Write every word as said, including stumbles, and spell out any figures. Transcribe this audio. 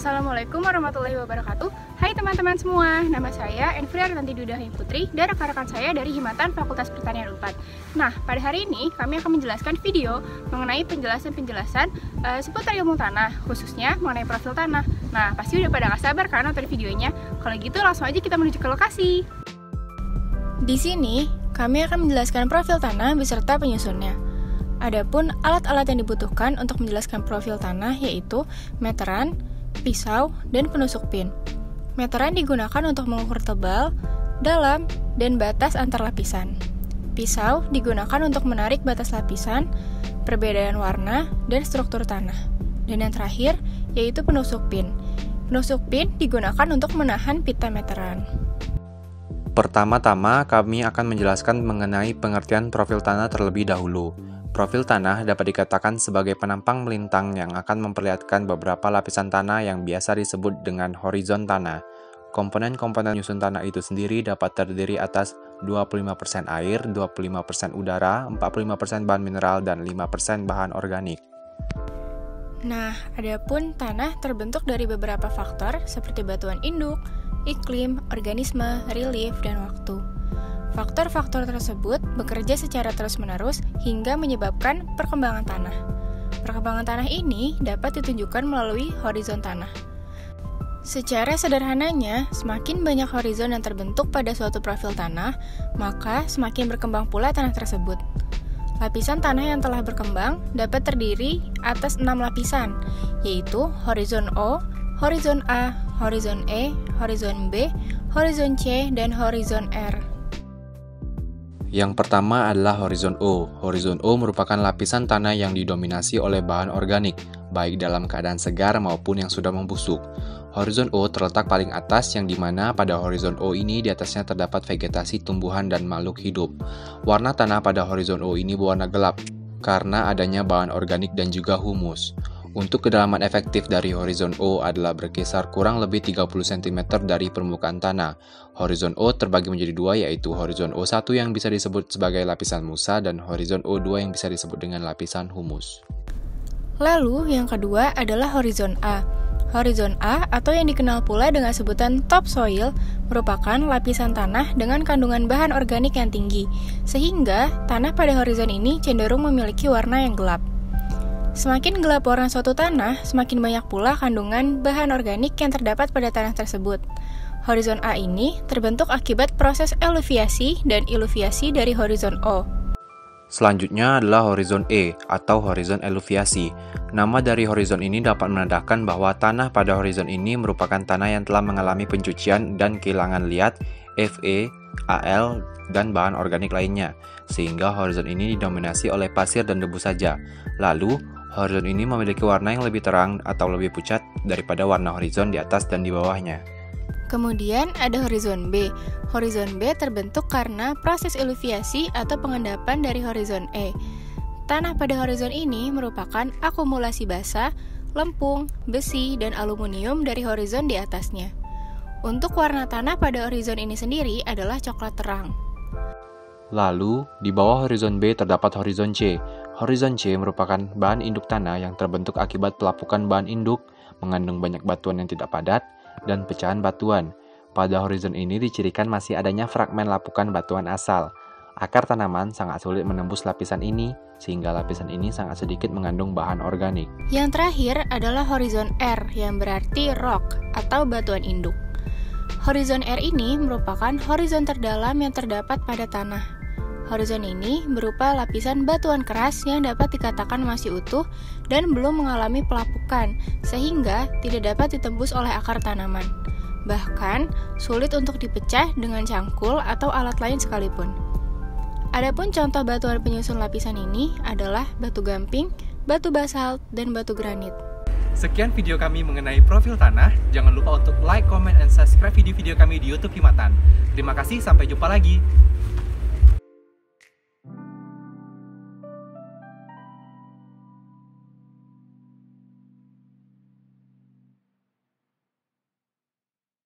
Assalamualaikum warahmatullahi wabarakatuh. Hai teman-teman semua, nama saya Enfri Ardanti Duda Putri dan rekan-rekan saya dari Himatan Fakultas Pertanian Unpad. Nah, pada hari ini kami akan menjelaskan video mengenai penjelasan-penjelasan uh, seputar ilmu tanah, khususnya mengenai profil tanah. Nah, pasti udah pada gak sabar kan nonton videonya? Kalau gitu langsung aja kita menuju ke lokasi. Di sini kami akan menjelaskan profil tanah beserta penyusunnya. Adapun alat-alat yang dibutuhkan untuk menjelaskan profil tanah yaitu meteran, pisau, dan penusuk pin. Meteran digunakan untuk mengukur tebal, dalam, dan batas antar lapisan. Pisau digunakan untuk menarik batas lapisan, perbedaan warna, dan struktur tanah. Dan yang terakhir yaitu penusuk pin. Penusuk pin digunakan untuk menahan pita meteran. Pertama-tama, kami akan menjelaskan mengenai pengertian profil tanah terlebih dahulu. Profil tanah dapat dikatakan sebagai penampang melintang yang akan memperlihatkan beberapa lapisan tanah yang biasa disebut dengan horizon tanah. Komponen-komponen penyusun tanah itu sendiri dapat terdiri atas dua puluh lima persen air, dua puluh lima persen udara, empat puluh lima persen bahan mineral, dan lima persen bahan organik. Nah, adapun tanah terbentuk dari beberapa faktor seperti batuan induk, iklim, organisme, relief, dan waktu. Faktor-faktor tersebut bekerja secara terus-menerus hingga menyebabkan perkembangan tanah. Perkembangan tanah ini dapat ditunjukkan melalui horizon tanah. Secara sederhananya, semakin banyak horizon yang terbentuk pada suatu profil tanah, maka semakin berkembang pula tanah tersebut. Lapisan tanah yang telah berkembang dapat terdiri atas enam lapisan, yaitu horizon O, horizon A, horizon E, horizon B, horizon C, dan horizon R. Yang pertama adalah horizon O. Horizon O merupakan lapisan tanah yang didominasi oleh bahan organik, baik dalam keadaan segar maupun yang sudah membusuk. Horizon O terletak paling atas, yang dimana pada horizon O ini di atasnya terdapat vegetasi, tumbuhan, dan makhluk hidup. Warna tanah pada horizon O ini berwarna gelap, karena adanya bahan organik dan juga humus. Untuk kedalaman efektif dari horizon O adalah berkisar kurang lebih tiga puluh sentimeter dari permukaan tanah. Horizon O terbagi menjadi dua, yaitu horizon O satu yang bisa disebut sebagai lapisan musa dan horizon O dua yang bisa disebut dengan lapisan humus. Lalu yang kedua adalah horizon A. Horizon A atau yang dikenal pula dengan sebutan topsoil merupakan lapisan tanah dengan kandungan bahan organik yang tinggi, sehingga tanah pada horizon ini cenderung memiliki warna yang gelap. Semakin gelap warna suatu tanah, semakin banyak pula kandungan bahan organik yang terdapat pada tanah tersebut. Horizon A ini terbentuk akibat proses eluviasi dan iluviasi dari horizon O. Selanjutnya adalah horizon E atau horizon eluviasi. Nama dari horizon ini dapat menandakan bahwa tanah pada horizon ini merupakan tanah yang telah mengalami pencucian dan kehilangan liat, F E, A L, dan bahan organik lainnya, sehingga horizon ini didominasi oleh pasir dan debu saja. Lalu, horizon ini memiliki warna yang lebih terang atau lebih pucat daripada warna horizon di atas dan di bawahnya. Kemudian ada horizon B. Horizon B terbentuk karena proses eluviasi atau pengendapan dari horizon E. Tanah pada horizon ini merupakan akumulasi basa, lempung, besi, dan aluminium dari horizon di atasnya. Untuk warna tanah pada horizon ini sendiri adalah coklat terang. Lalu, di bawah horizon B terdapat horizon C. Horizon C merupakan bahan induk tanah yang terbentuk akibat pelapukan bahan induk, mengandung banyak batuan yang tidak padat, dan pecahan batuan. Pada horizon ini dicirikan masih adanya fragmen lapukan batuan asal. Akar tanaman sangat sulit menembus lapisan ini, sehingga lapisan ini sangat sedikit mengandung bahan organik. Yang terakhir adalah horizon R, yang berarti rock atau batuan induk. Horizon R ini merupakan horizon terdalam yang terdapat pada tanah. Horizon ini berupa lapisan batuan keras yang dapat dikatakan masih utuh dan belum mengalami pelapukan, sehingga tidak dapat ditembus oleh akar tanaman. Bahkan, sulit untuk dipecah dengan cangkul atau alat lain sekalipun. Adapun contoh batuan penyusun lapisan ini adalah batu gamping, batu basalt, dan batu granit. Sekian video kami mengenai profil tanah. Jangan lupa untuk like, comment, and subscribe video-video kami di YouTube Himatan. Terima kasih, sampai jumpa lagi.